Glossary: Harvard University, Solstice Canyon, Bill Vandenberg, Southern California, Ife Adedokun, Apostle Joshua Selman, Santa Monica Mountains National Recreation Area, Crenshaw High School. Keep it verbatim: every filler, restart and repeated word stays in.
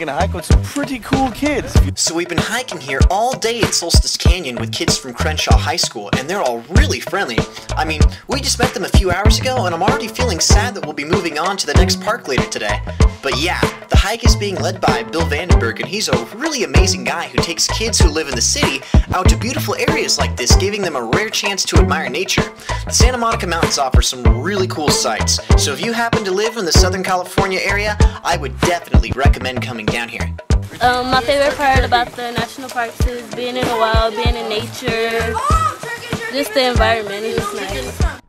taking a hike with some pretty cool kids. So we've been hiking here all day at Solstice Canyon with kids from Crenshaw High School, and they're all really friendly. I mean, we just met them a few hours ago, and I'm already feeling sad that we'll be moving on to the next park later today. But yeah, the hike is being led by Bill Vandenberg, and he's a really amazing guy who takes kids who live in the city out to beautiful areas like this, giving them a rare chance to admire nature. The Santa Monica Mountains offer some really cool sights, so if you happen to live in the Southern California area, I would definitely recommend coming down here. Um, my favorite part about the national parks is being in the wild, being in nature, just the environment is just nice.